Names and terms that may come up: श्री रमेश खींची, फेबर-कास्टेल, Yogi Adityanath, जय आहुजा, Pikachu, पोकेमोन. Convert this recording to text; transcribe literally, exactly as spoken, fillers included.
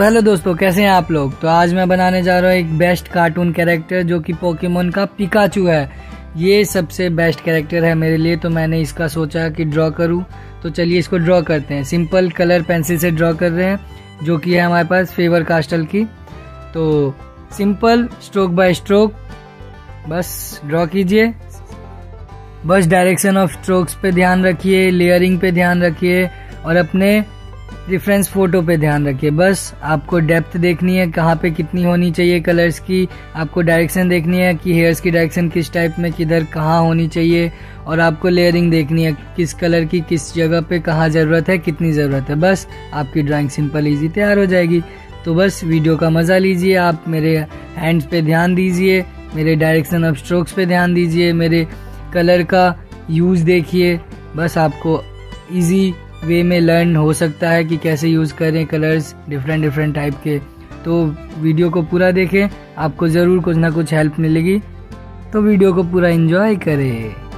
तो हेलो दोस्तों, कैसे हैं आप लोग। तो आज मैं बनाने जा रहा हूँ एक बेस्ट कार्टून कैरेक्टर जो कि पोकेमोन का पिकाचू है। ये सबसे बेस्ट कैरेक्टर है मेरे लिए, तो मैंने इसका सोचा कि ड्रॉ करूँ। तो चलिए इसको ड्रॉ करते हैं। सिंपल कलर पेंसिल से ड्रॉ कर रहे हैं जो कि है हमारे पास फेबर-कास्टेल की। तो सिंपल स्ट्रोक बाय स्ट्रोक बस ड्रॉ कीजिए। बस डायरेक्शन ऑफ स्ट्रोक्स पे ध्यान रखिए, लेयरिंग पे ध्यान रखिए और अपने रेफरेंस फोटो पे ध्यान रखिए। बस आपको डेप्थ देखनी है, कहाँ पे कितनी होनी चाहिए कलर्स की। आपको डायरेक्शन देखनी है कि हेयर्स की डायरेक्शन किस टाइप में, किधर कहाँ होनी चाहिए। और आपको लेयरिंग देखनी है किस कलर की किस जगह पे कहाँ ज़रूरत है, कितनी ज़रूरत है। बस आपकी ड्राइंग सिंपल इजी तैयार हो जाएगी। तो बस वीडियो का मज़ा लीजिए। आप मेरे हैंड्स पे ध्यान दीजिए, मेरे डायरेक्शन ऑफ स्ट्रोक्स पे ध्यान दीजिए, मेरे कलर का यूज़ देखिए। बस आपको इजी वे में लर्न हो सकता है कि कैसे यूज़ करें कलर्स डिफरेंट डिफरेंट टाइप के। तो वीडियो को पूरा देखें, आपको ज़रूर कुछ ना कुछ हेल्प मिलेगी। तो वीडियो को पूरा एंजॉय करें।